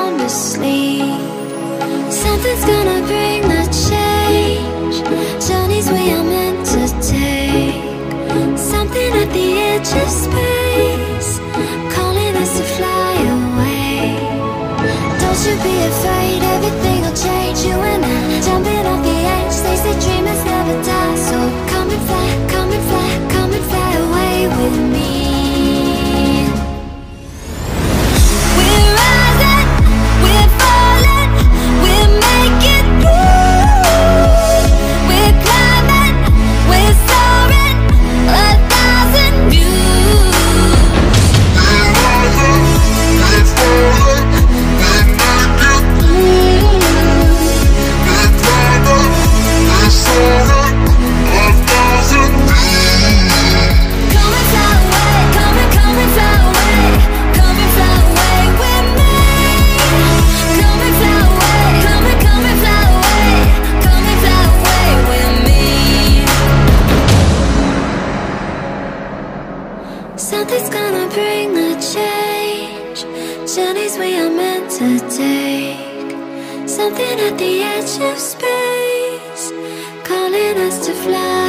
sound asleep. Something's gonna bring the change, journeys we are meant to take. Something at the edge of space, calling us to fly away. Don't you be afraid, everything will change. You and I, jumping off the edge. They say dreamers never die, so come and fly, come and fly, come and fly away with me. Something's gonna bring the change, journeys we are meant to take. Something at the edge of space, calling us to fly.